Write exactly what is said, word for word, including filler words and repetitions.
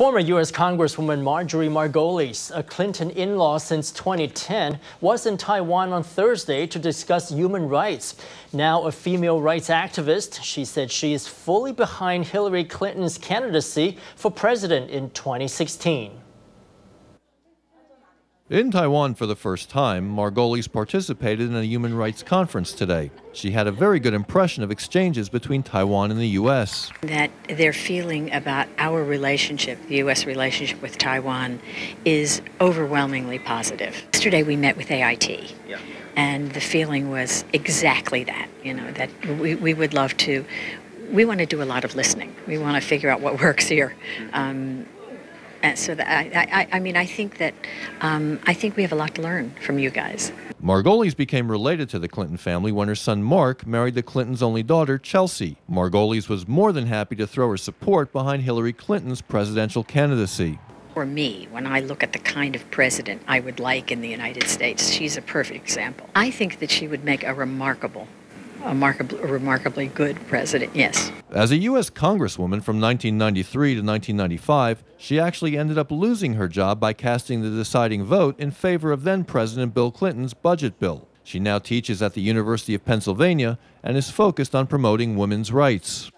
Former U S Congresswoman Marjorie Margolies, a Clinton in-law since twenty ten, was in Taiwan on Thursday to discuss human rights. Now a female rights activist, she said she is fully behind Hillary Clinton's candidacy for president in twenty sixteen. In Taiwan for the first time, Margolies participated in a human rights conference today. She had a very good impression of exchanges between Taiwan and the U S That their feeling about our relationship, the U S relationship with Taiwan, is overwhelmingly positive. Yesterday we met with A I T, yeah. And the feeling was exactly that, you know, that we, we would love to, we want to do a lot of listening. We want to figure out what works here. Um, And so that I, I, I mean, I think that um, I think we have a lot to learn from you guys. Margolies became related to the Clinton family when her son Mark married the Clintons' only daughter, Chelsea. Margolies was more than happy to throw her support behind Hillary Clinton's presidential candidacy. For me, when I look at the kind of president I would like in the United States, she's a perfect example. I think that she would make a remarkable A remarkably, remarkably good president, yes. As a U S Congresswoman from nineteen ninety-three to nineteen ninety-five, she actually ended up losing her job by casting the deciding vote in favor of then-President Bill Clinton's budget bill. She now teaches at the University of Pennsylvania and is focused on promoting women's rights.